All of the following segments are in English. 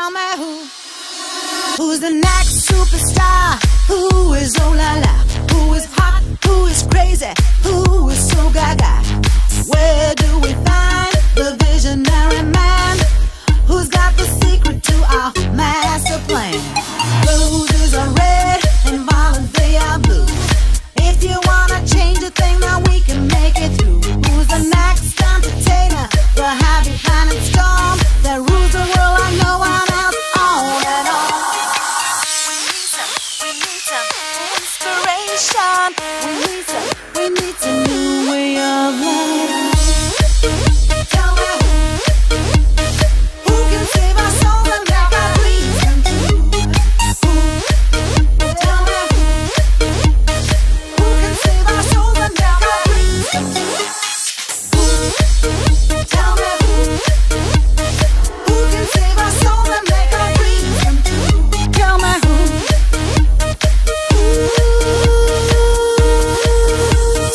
tell me who's the next superstar? Who is oh la la? Who is hot? Who is crazy? Who is so gaga? Where do we find the visionary man? Who's got the secret to our master plan? Roses are red and violets they are blue. If you wanna change a thing, now we can make it through. Who's the next entertainer? The happy planet storm that rules the world like no one else on and on. We need some inspiration. We need some new way of life. Tell me who can save our souls and make our dreams come true? Tell me who can save our souls and make our dreams come true? Tell me who can save our soul and make our dreams come true? Tell me who.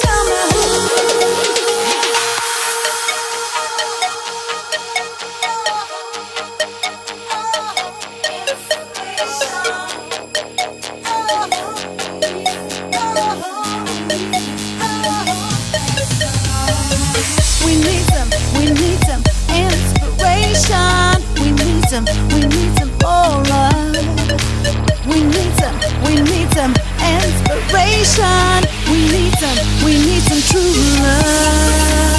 Tell me who. We need some inspiration. We need some more love. We need some inspiration. We need some true love.